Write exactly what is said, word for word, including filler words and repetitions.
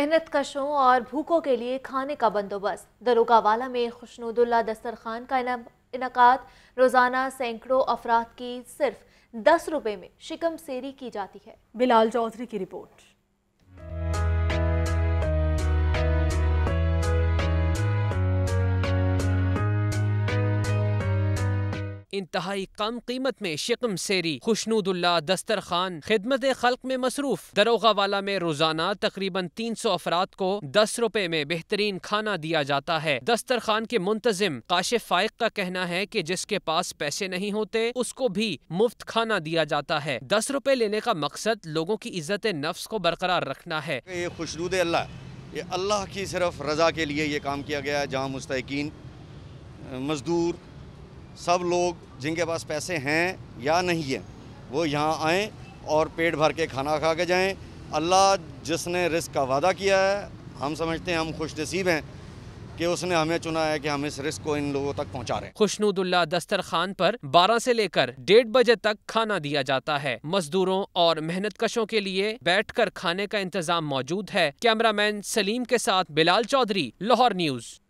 मेहनत कशों और भूखों के लिए खाने का बंदोबस्त। दरोगावाला में खुशनूदुल्लाह दस्तरख़्वान का इनकाद। रोज़ाना सैकड़ों अफराद की सिर्फ दस रुपये में शिकम सेरी की जाती है। बिलाल चौधरी की रिपोर्ट। इंतहाई कम कीमत में शिकम सेरी। खुशनूदुल्लाह दस्तरख़्वान खिदमत खल्क में मसरूफ। दरोगावाला में रोजाना तकरीबन तीन सौ अफराद को दस रुपए में बेहतरीन खाना दिया जाता है। दस्तरख़्वान के मुंतजिम काश फायक का कहना है कि जिसके पास पैसे नहीं होते उसको भी मुफ्त खाना दिया जाता है। दस रुपए लेने का मकसद लोगों की इज्जत नफ्स को बरकरार रखना है। ये खुशनूद अल्लाह, ये अल्लाह की सिर्फ रजा के लिए ये काम किया गया है, जहाँ मुस्तहकीन, मजदूर, सब लोग जिनके पास पैसे हैं या नहीं है वो यहाँ आएँ और पेट भर के खाना खा के जाएँ। अल्लाह जिसने रिस्क का वादा किया है, हम समझते हैं हम खुशनसीब हैं कि उसने हमें चुना है कि हम इस रिस्क को इन लोगों तक पहुँचा रहे हैं। खुशनूदुल्लाह दस्तरख़्वान पर बारह से लेकर डेढ़ बजे तक खाना दिया जाता है। मजदूरों और मेहनत कशों के लिए बैठकर खाने का इंतजाम मौजूद है। कैमरामैन सलीम के साथ बिलाल चौधरी, लाहौर न्यूज़।